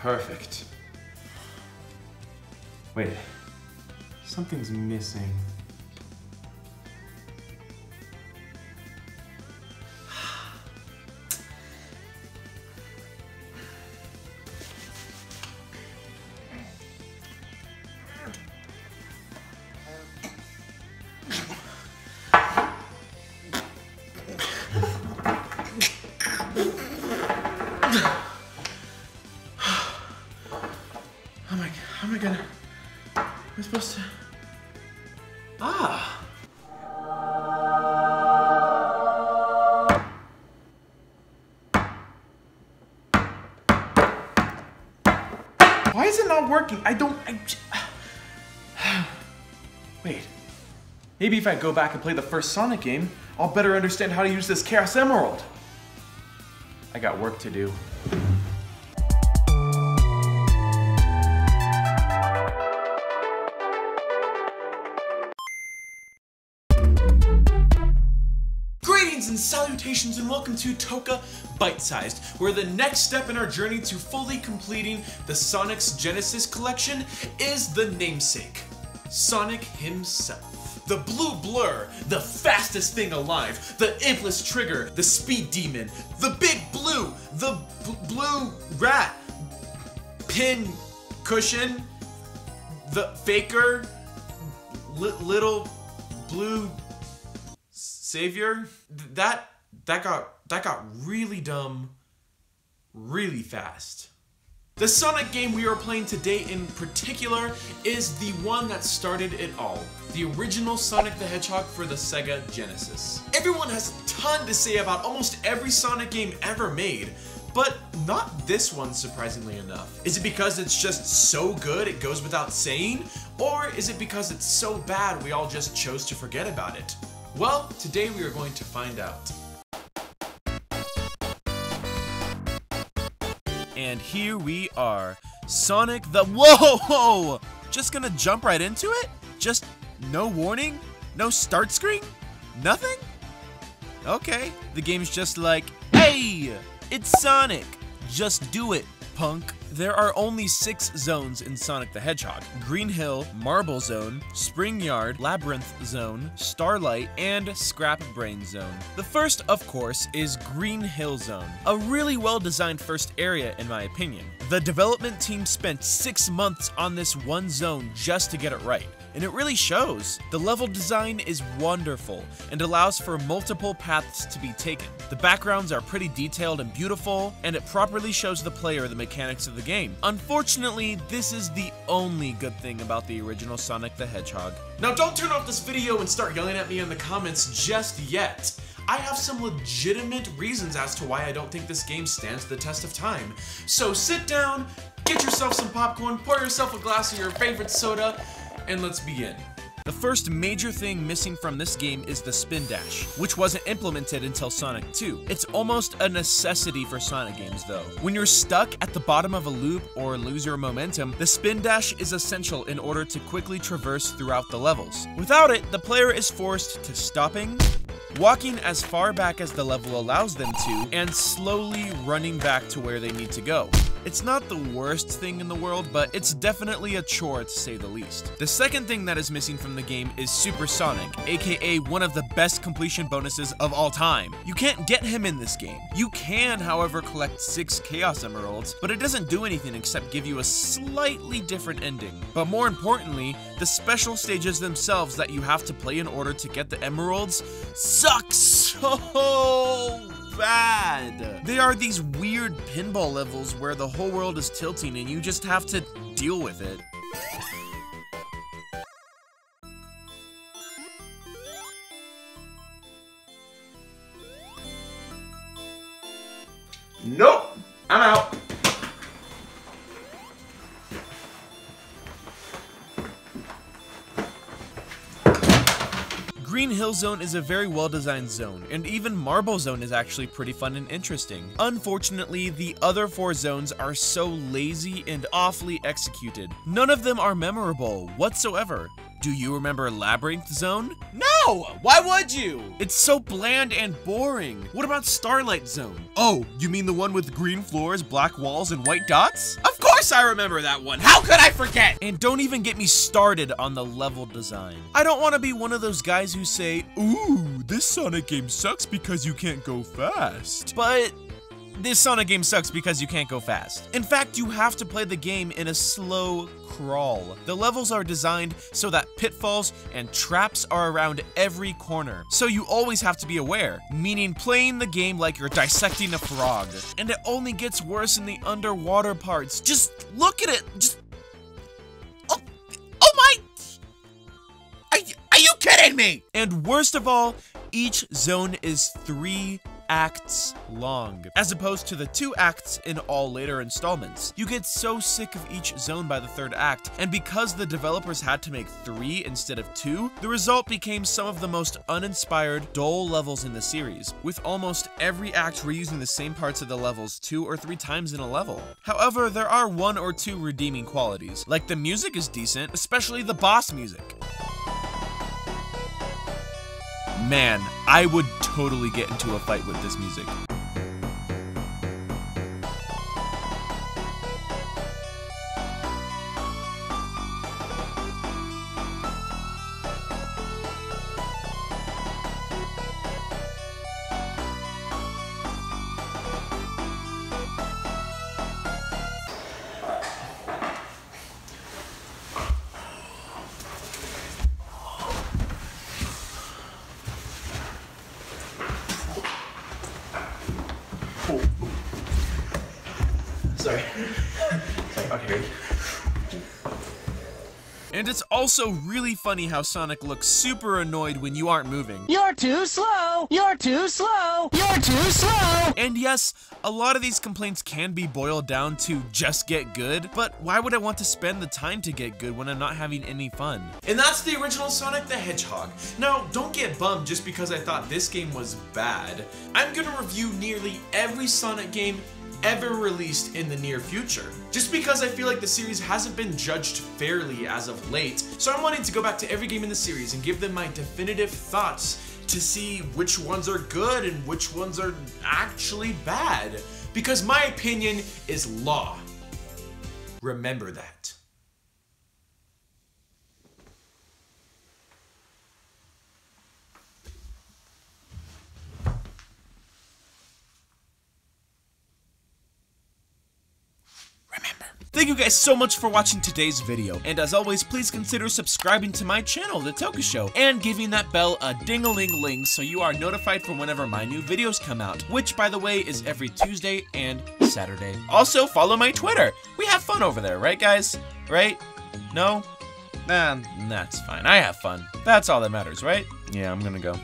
Perfect. Wait, something's missing. Why is it not working? Wait. Maybe if I go back and play the first Sonic game, I'll better understand how to use this Chaos Emerald. I got work to do. Salutations and welcome to Toka Bite-Sized. Where the next step in our journey to fully completing the Sonic's Genesis collection is the namesake, Sonic himself. The blue blur, the fastest thing alive, the endless trigger, the speed demon, the big blue, the blue rat, pin cushion, the faker, little blue savior. That got really dumb, really fast. The Sonic game we are playing today in particular is the one that started it all. The original Sonic the Hedgehog for the Sega Genesis. Everyone has a ton to say about almost every Sonic game ever made, but not this one, surprisingly enough. Is it because it's just so good it goes without saying? Or is it because it's so bad we all just chose to forget about it? Well, today we are going to find out. And here we are. Sonic the... Whoa! Just gonna jump right into it? Just no warning? No start screen? Nothing? Okay. The game's just like, hey! It's Sonic! Just do it, punk. There are only 6 zones in Sonic the Hedgehog: Green Hill, Marble Zone, Spring Yard, Labyrinth Zone, Starlight, and Scrap Brain Zone. The first, of course, is Green Hill Zone, a really well-designed first area in my opinion. The development team spent 6 months on this one zone just to get it right. And it really shows. The level design is wonderful and allows for multiple paths to be taken. The backgrounds are pretty detailed and beautiful, and it properly shows the player the mechanics of the game. Unfortunately, this is the only good thing about the original Sonic the Hedgehog. Now don't turn off this video and start yelling at me in the comments just yet. I have some legitimate reasons as to why I don't think this game stands the test of time. So sit down, get yourself some popcorn, pour yourself a glass of your favorite soda, and let's begin. The first major thing missing from this game is the spin dash, which wasn't implemented until Sonic 2. It's almost a necessity for Sonic games though. When you're stuck at the bottom of a loop or lose your momentum, the spin dash is essential in order to quickly traverse throughout the levels. Without it, the player is forced to stopping, walking as far back as the level allows them to, and slowly running back to where they need to go. It's not the worst thing in the world, but it's definitely a chore to say the least. The second thing that is missing from the game is Super Sonic, aka one of the best completion bonuses of all time. You can't get him in this game. You can, however, collect 6 Chaos Emeralds, but it doesn't do anything except give you a slightly different ending. But more importantly, the special stages themselves that you have to play in order to get the emeralds suck so bad. They are these weird pinball levels where the whole world is tilting and you just have to deal with it. Nope, I'm out. Green Hill Zone is a very well-designed zone, and even Marble Zone is actually pretty fun and interesting. Unfortunately, the other 4 zones are so lazy and awfully executed. None of them are memorable whatsoever. Do you remember Labyrinth Zone? No! Why would you? It's so bland and boring. What about Starlight Zone? Oh, you mean the one with green floors, black walls, and white dots? Of course I remember that one. How could I forget? And don't even get me started on the level design. I don't want to be one of those guys who say, ooh, this Sonic game sucks because you can't go fast. But this Sonic game sucks because you can't go fast. In fact, you have to play the game in a slow crawl. The levels are designed so that pitfalls and traps are around every corner, so you always have to be aware, meaning playing the game like you're dissecting a frog. And it only gets worse in the underwater parts. Just look at it. Just... Oh my... Are you kidding me? And worst of all, each zone is 3 acts long, as opposed to the 2 acts in all later installments. You get so sick of each zone by the 3rd act, and because the developers had to make 3 instead of 2, the result became some of the most uninspired, dull levels in the series, with almost every act reusing the same parts of the levels 2 or 3 times in a level. However, there are 1 or 2 redeeming qualities, like the music is decent, especially the boss music. Man, I would totally get into a fight with this music. And it's also really funny how Sonic looks super annoyed when you aren't moving. You're too slow! You're too slow! You're too slow! And yes, a lot of these complaints can be boiled down to just get good, but why would I want to spend the time to get good when I'm not having any fun? And that's the original Sonic the Hedgehog. Now, don't get bummed just because I thought this game was bad. I'm gonna review nearly every Sonic game ever released in the near future, just because I feel like the series hasn't been judged fairly as of late, so I'm wanting to go back to every game in the series and give them my definitive thoughts to see which ones are good and which ones are actually bad, because my opinion is law. Remember that. Thank you guys so much for watching today's video, and as always, please consider subscribing to my channel, The Toka Show, and giving that bell a ding-a-ling-ling so you are notified for whenever my new videos come out, which, by the way, is every Tuesday and Saturday. Also, follow my Twitter. We have fun over there, right, guys? Right? No? Nah, that's fine. I have fun. That's all that matters, right? Yeah, I'm gonna go.